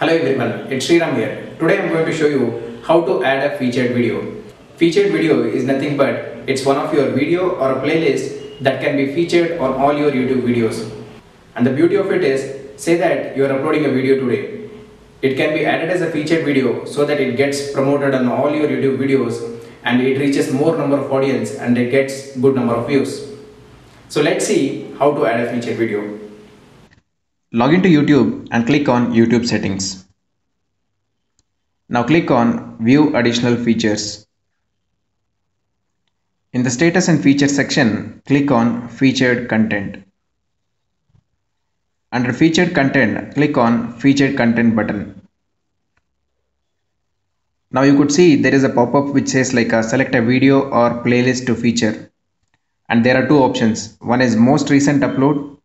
Hello everyone, it's Sriram here. Today I'm going to show you how to add a featured video. Featured video is nothing but it's one of your video or a playlist that can be featured on all your YouTube videos. And the beauty of it is, say that you're uploading a video today. It can be added as a featured video so that it gets promoted on all your YouTube videos and it reaches more number of audience and it gets good number of views. So let's see how to add a featured video. Log into YouTube and click on YouTube settings. Now click on View Additional Features. In the Status and Features section, click on Featured Content. Under Featured Content, click on Featured Content button. Now you could see there is a pop-up which says like select a video or playlist to feature. And there are two options. One is Most Recent Upload,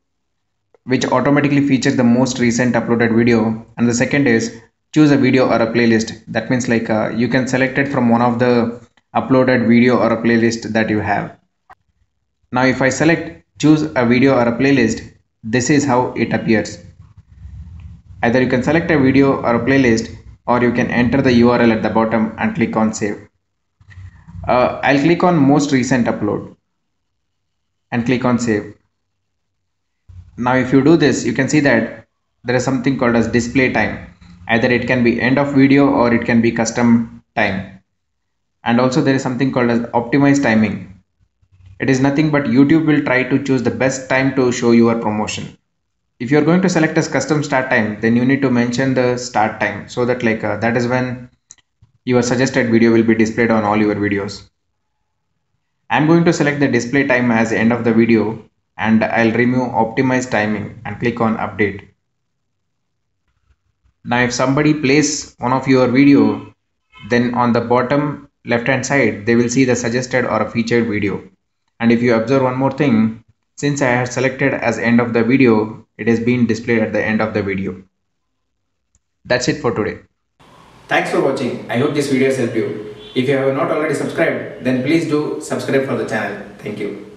which automatically features the most recent uploaded video, and the second is choose a video or a playlist. That means like you can select it from one of the uploaded video or a playlist that you have. Now if I select choose a video or a playlist, this is how it appears. Either you can select a video or a playlist, or you can enter the URL at the bottom and click on save. I'll click on most recent upload and click on save. Now if you do this, you can see that there is something called as display time. Either it can be end of video or it can be custom time. And also there is something called as optimized timing. It is nothing but YouTube will try to choose the best time to show your promotion. If you are going to select as custom start time, then you need to mention the start time so that like that is when your suggested video will be displayed on all your videos. I'm going to select the display time as end of the video, and I'll remove optimized timing and click on update. Now if somebody plays one of your video, then on the bottom left hand side they will see the suggested or a featured video. And if you observe one more thing, since I have selected as end of the video, it has been displayed at the end of the video. That's it for today. Thanks for watching. I hope this video has helped you. If you have not already subscribed, then please do subscribe for the channel. Thank you.